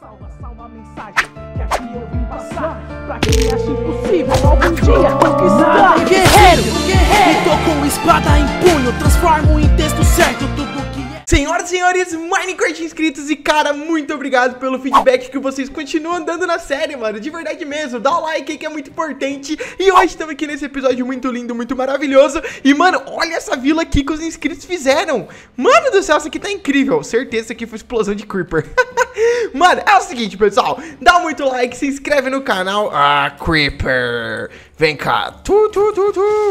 Salva a mensagem que aqui eu vim passar, pra quem acha impossível algum dia conquistar. Guerreiro, guerreiro, tô com espada em punho, transformo em texto certo tudo que é. Senhoras e senhores, Minecraft inscritos e cara, muito obrigado pelo feedback que vocês continuam dando na série, mano, de verdade mesmo. Dá o like aí que é muito importante. E hoje estamos aqui nesse episódio muito lindo, muito maravilhoso. E mano, olha essa vila aqui que os inscritos fizeram. Mano do céu, isso aqui tá incrível. Certeza que foi explosão de creeper. Mano, é o seguinte, pessoal, dá muito like, se inscreve no canal. Ah, creeper, vem cá,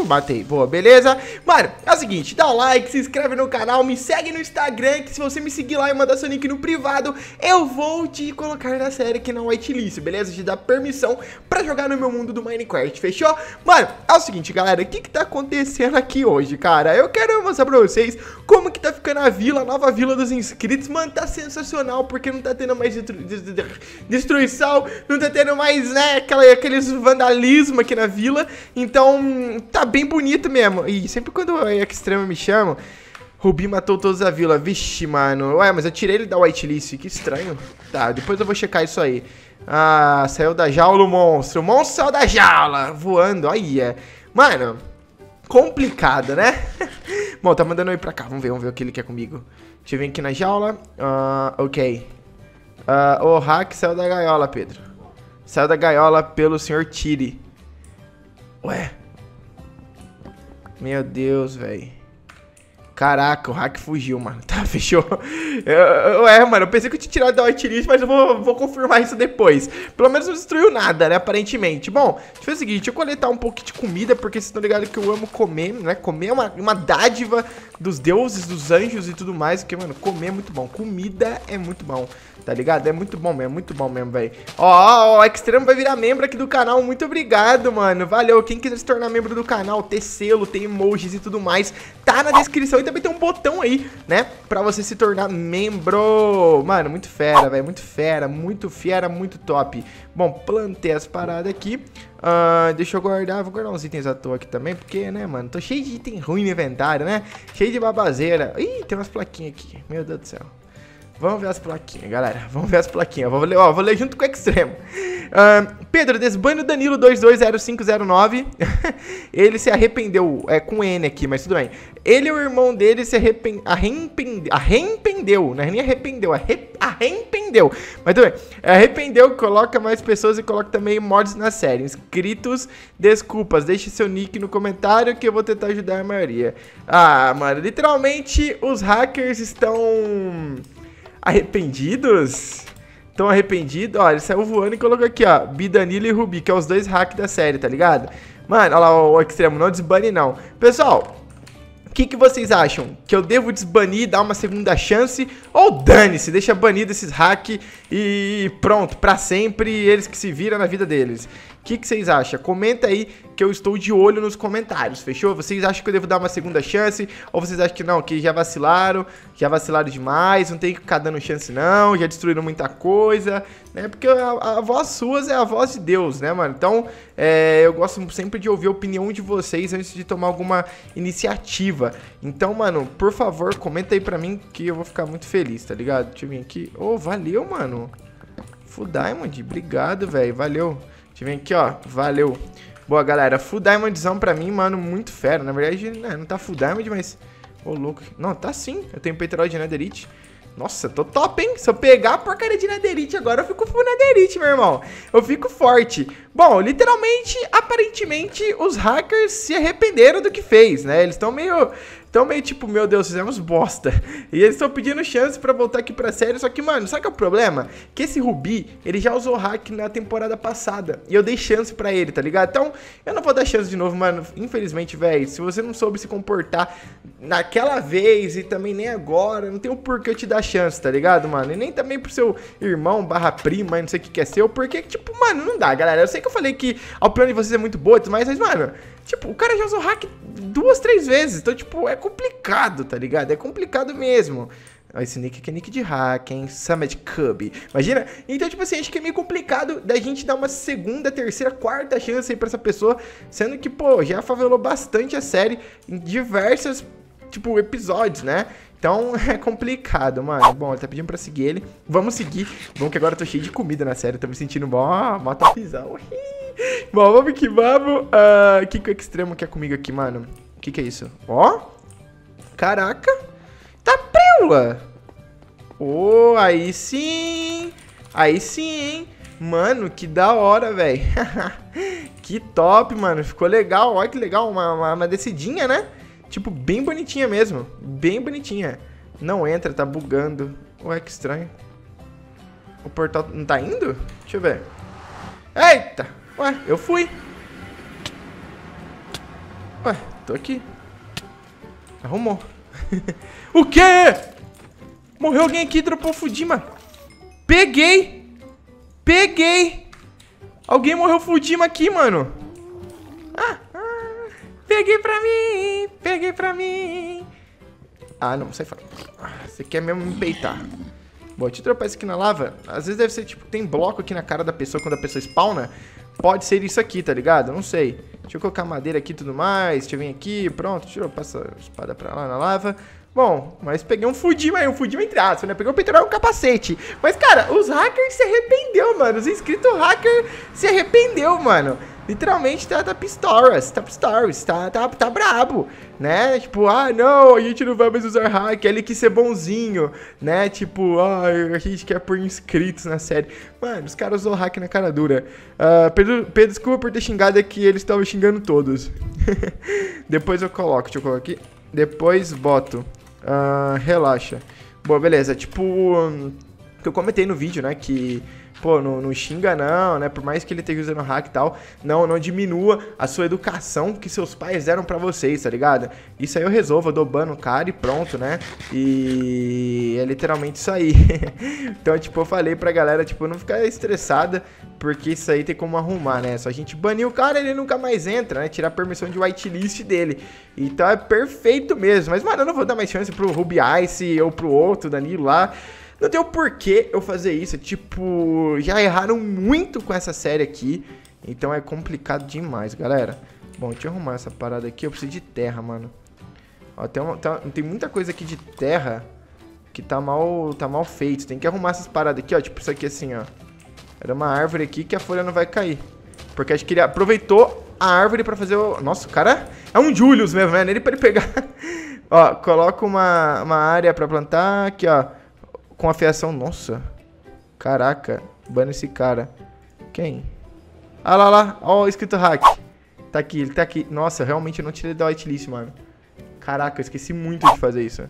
matei, boa, beleza? Mano, é o seguinte, dá um like, se inscreve no canal, me segue no Instagram, que se você me seguir lá e mandar seu link no privado, eu vou te colocar na série aqui na whitelist, beleza? Te dá permissão pra jogar no meu mundo do Minecraft, fechou? Mano, é o seguinte, galera, o que que tá acontecendo aqui hoje, cara? Eu quero mostrar pra vocês como que tá ficando a vila, a nova vila dos inscritos. Mano, tá sensacional, porque não tá tendo mais destruição, não tá tendo mais, né, aqueles vandalismo aqui na vila. Então, tá bem bonito mesmo. E sempre quando a Xtremo me chama, Rubi matou todos a vila. Vixe, mano. Ué, mas eu tirei ele da whitelist, que estranho. Tá, depois eu vou checar isso aí. Ah, saiu da jaula o monstro. O monstro saiu da jaula, voando. Aí é. Mano, complicado, né? Bom, tá mandando eu ir pra cá. Vamos ver o que ele quer comigo. Deixa eu vir aqui na jaula. Ok. O hack saiu da gaiola, Pedro. Saiu da gaiola pelo senhor Tire. Ué. Meu Deus, velho. Caraca, o hack fugiu, mano. Tá, fechou. Ué, mano, eu pensei que eu tinha tirado da whitelist, mas eu vou confirmar isso depois. Pelo menos não destruiu nada, né, aparentemente. Bom, deixa eu o seguinte, deixa eu coletar um pouco de comida, porque vocês estão ligados que eu amo comer, né? Comer é uma dádiva dos deuses, dos anjos e tudo mais, porque, mano, comer é muito bom. Comida é muito bom. Tá ligado? É muito bom mesmo, velho. Ó, o Xtremo vai virar membro aqui do canal. Muito obrigado, mano. Valeu. Quem quiser se tornar membro do canal, ter selo, tem emojis e tudo mais, tá na descrição. E também tem um botão aí, né, pra você se tornar membro. Mano, muito fera, velho. Muito fera, muito top. Bom, plantei as paradas aqui. Deixa eu guardar, vou guardar uns itens à toa aqui também, porque, né, mano, tô cheio de item ruim no inventário, né? Cheio de babazeira. Ih, tem umas plaquinhas aqui. Meu Deus do céu. Vamos ver as plaquinhas, galera. Vamos ver as plaquinhas. Vou ler junto com o Xtremo. Pedro, desbane o Danilo220509. Ele se arrependeu. É com N aqui, mas tudo bem. Ele e o irmão dele se arrependeu. Não é nem arrependeu, arrependeu. Mas tudo bem. Arrependeu, coloca mais pessoas e coloca também mods na série. Inscritos, desculpas. Deixe seu nick no comentário que eu vou tentar ajudar a maioria. Ah, mano, literalmente os hackers estão... arrependidos? Tão arrependidos? Ó, ele saiu voando e colocou aqui, ó, Bidanilo e Rubi, que é os dois hacks da série, tá ligado? Mano, olha lá o Xtremo, não desbane não. Pessoal, o que vocês acham? Que eu devo desbanir, dar uma segunda chance? Ou dane-se, deixa banido esses hacks e pronto, pra sempre, eles que se viram na vida deles. O que vocês acham? Comenta aí que eu estou de olho nos comentários, fechou? Vocês acham que eu devo dar uma segunda chance? Ou vocês acham que não, que já vacilaram demais, não tem que ficar dando chance não, já destruíram muita coisa, né? Porque a voz suas é a voz de Deus, né, mano? Então, eu gosto sempre de ouvir a opinião de vocês antes de tomar alguma iniciativa. Então, mano, por favor, comenta aí pra mim que eu vou ficar muito feliz, tá ligado? Deixa eu vir aqui. Ô, valeu, mano. Full Diamond, obrigado, velho, valeu. Deixa eu vir aqui, ó, valeu. Boa, galera, Full Diamondzão pra mim, mano, muito fera. Na verdade, não tá Full Diamond, mas... ô, louco. Não, tá sim, eu tenho petróleo de netherite. Nossa, tô top, hein? Se eu pegar a porcaria de netherite agora, eu fico full netherite, meu irmão. Eu fico forte. Bom, literalmente, aparentemente, os hackers se arrependeram do que fez, né? Eles estão meio... então, meio tipo, meu Deus, fizemos bosta. E eles estão pedindo chance pra voltar aqui pra série. Só que, mano, sabe qual é o problema? Que esse Rubi, ele já usou hack na temporada passada. E eu dei chance pra ele, tá ligado? Então, eu não vou dar chance de novo, mano. Infelizmente, velho, se você não soube se comportar naquela vez e também nem agora, não tem o porquê eu te dar chance, tá ligado, mano? E nem também pro seu irmão, barra prima, e não sei o que que é seu. Porque, tipo, mano, não dá, galera. Eu sei que eu falei que a opinião de vocês é muito boa e tudo mais, mas, mano... tipo, o cara já usou hack 2, 3 vezes. Então, tipo, é complicado, tá ligado? É complicado mesmo. Esse nick aqui é nick de hack, hein? Summit Cub. Imagina? Então, tipo assim, acho que é meio complicado da gente dar uma segunda, terceira, quarta chance aí pra essa pessoa. Sendo que, pô, já favelou bastante a série em diversas, tipo, episódios, né? Então é complicado, mano. Bom, ele tá pedindo pra seguir ele. Vamos seguir. Bom, que agora eu tô cheio de comida na série. Tô me sentindo mó topzão. Bom, vamos que vamos. O que o Xtremo quer comigo aqui, mano? O que é isso? Ó. Caraca. Tá preula. Oh, aí sim. Aí sim, hein. Mano, que da hora, velho. Que top, mano. Ficou legal. Olha que legal. Uma descidinha, né? Tipo, bem bonitinha mesmo. Bem bonitinha. Não entra, tá bugando. Ué, que estranho. O portal não tá indo? Deixa eu ver. Eita. Ué, eu fui. Ué, tô aqui. Arrumou. O quê? Morreu alguém aqui e dropou Fudima. Peguei. Peguei! Alguém morreu Fudima aqui, mano. Peguei pra mim! Peguei pra mim! Ah, não, sai fora. Você quer mesmo me peitar. Bom, deixa eu dropar isso aqui na lava. Às vezes deve ser, tipo, tem bloco aqui na cara da pessoa quando a pessoa spawna. Pode ser isso aqui, tá ligado? Não sei. Deixa eu colocar madeira aqui e tudo mais. Deixa eu vir aqui, pronto. Deixa eu passar a espada pra lá na lava. Bom, mas peguei um Fudima aí, um Fudima entre aspas, né? Peguei um peitoral e um capacete. Mas, cara, os hackers se arrependeu, mano. Os inscritos hacker se arrependeu, mano. Literalmente tá pistolas, tá brabo, né? Tipo, ah, não, a gente não vai mais usar hack, ele quis ser bonzinho, né? Tipo, ah, a gente quer por inscritos na série. Mano, os caras usou hack na cara dura. Pedro, desculpa por ter xingado aqui, eles estavam xingando todos. Depois eu coloco, deixa eu colocar aqui. Depois boto. Relaxa. Bom, beleza, tipo, que eu comentei no vídeo, né, que, pô, não xinga não, né, por mais que ele esteja usando hack e tal, não diminua a sua educação que seus pais deram pra vocês, tá ligado? Isso aí eu resolvo, eu dou ban no cara e pronto, né, e é literalmente isso aí. Então, tipo, eu falei pra galera, tipo, não ficar estressada, porque isso aí tem como arrumar, né, só a gente banir o cara, ele nunca mais entra, né, tirar a permissão de whitelist dele. Então é perfeito mesmo, mas, mano, eu não vou dar mais chance pro Rubi Ice ou pro outro Danilo lá. Não tem o porquê eu fazer isso, tipo, já erraram muito com essa série aqui, então é complicado demais, galera. Bom, deixa eu arrumar essa parada aqui, eu preciso de terra, mano. Ó, tem muita coisa aqui de terra que tá mal feito, tem que arrumar essas paradas aqui, ó, tipo isso aqui assim, ó. Era uma árvore aqui que a folha não vai cair, porque acho que ele aproveitou a árvore pra fazer o... Nossa, o cara é um Julius mesmo, né, nele pra ele pegar. Ó, coloca uma área pra plantar aqui, ó. Com a fiação, nossa. Caraca, bana esse cara. Quem? Ah lá, ó, escrito hack. Tá aqui, ele tá aqui. Nossa, realmente eu não tirei da whitelist, mano. Caraca, eu esqueci muito de fazer isso.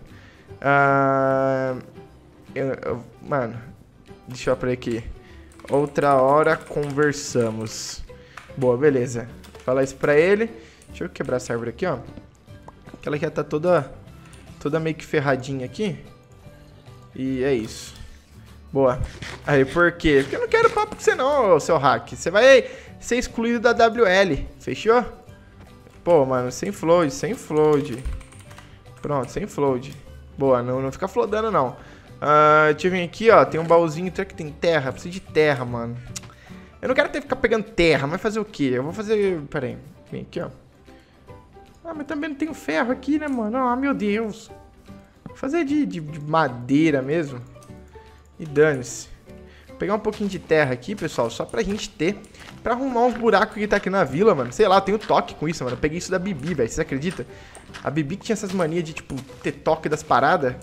Mano, deixa eu abrir aqui. Outra hora conversamos. Boa, beleza. Falar isso pra ele. Deixa eu quebrar essa árvore aqui, ó. Que ela já tá toda meio que ferradinha aqui. E é isso. Boa. Aí, por quê? Porque eu não quero papo com você não, seu hack. Você vai ser excluído da WL. Fechou? Pô, mano, sem flood, sem flood. Pronto, sem flood. Boa, não fica flodando não. Deixa eu vir aqui, ó. Tem um baúzinho. Será que tem terra? Preciso de terra, mano. Eu não quero ficar pegando terra, mas fazer o quê? Eu vou fazer... Pera aí. Vem aqui, ó. Ah, mas também não tenho ferro aqui, né, mano? Ah, meu Deus. Fazer de madeira mesmo. E dane-se. Vou pegar um pouquinho de terra aqui, pessoal. Só pra gente ter. Pra arrumar uns buracos que tá aqui na vila, mano. Sei lá, eu tenho toque com isso, mano. Eu peguei isso da Bibi, velho. Vocês acreditam? A Bibi que tinha essas manias de, tipo, ter toque das paradas.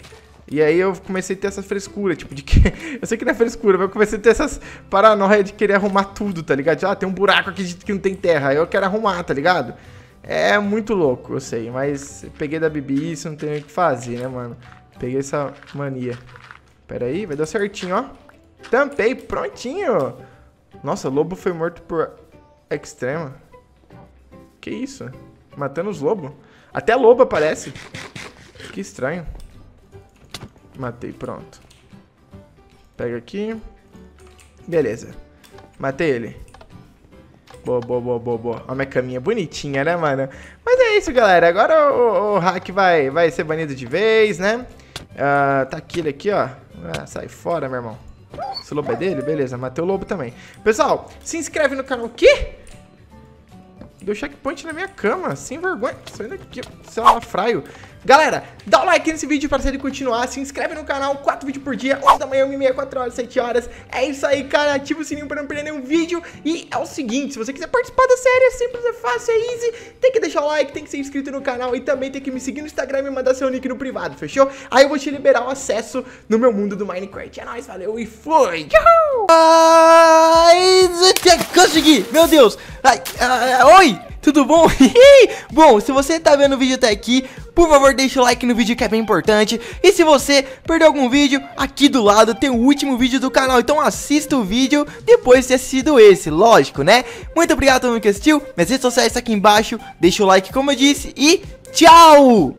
E aí eu comecei a ter essa frescura, tipo, de que... Eu sei que não é frescura, mas eu comecei a ter essas paranoia de querer arrumar tudo, tá ligado? Ah, tem um buraco aqui que não tem terra. Eu quero arrumar, tá ligado? É muito louco, eu sei, mas peguei da Bibi isso, não tem o que fazer, né, mano? Peguei essa mania. Pera aí, vai dar certinho, ó. Tampei, prontinho. Nossa, o lobo foi morto por Xtremo. Que isso? Matando os lobos? Até lobo aparece. Que estranho. Matei, pronto. Pega aqui. Beleza. Matei ele. Boa, boa, boa, boa, boa. Ó, minha caminha bonitinha, né, mano? Mas é isso, galera. Agora o hack vai ser banido de vez, né? Tá aqui, ele aqui, ó. Sai fora, meu irmão. Esse lobo é dele? Beleza, matei o lobo também. Pessoal, se inscreve no canal. O quê? Deu checkpoint na minha cama. Sem vergonha. Saindo aqui, seu alafraio. Galera, dá o like nesse vídeo para se ele continuar, se inscreve no canal, 4 vídeos por dia, 8 da manhã, 1h30, 4 horas, 7 horas. É isso aí, cara, ativa o sininho para não perder nenhum vídeo. E é o seguinte, se você quiser participar da série, é simples, é fácil, é easy. Tem que deixar o like, tem que ser inscrito no canal e também tem que me seguir no Instagram e me mandar seu link no privado, fechou? Aí eu vou te liberar o acesso no meu mundo do Minecraft. É nóis, valeu e fui! Tchau! Ai, consegui! Meu Deus! Ai, oi! Tudo bom? Bom, se você tá vendo o vídeo até aqui, por favor, deixa o like no vídeo que é bem importante. E se você perdeu algum vídeo, aqui do lado tem o último vídeo do canal. Então assista o vídeo depois de ter assistido esse, lógico, né? Muito obrigado a todo mundo que assistiu. Minhas redes sociais estão aqui embaixo. Deixa o like, como eu disse, e tchau!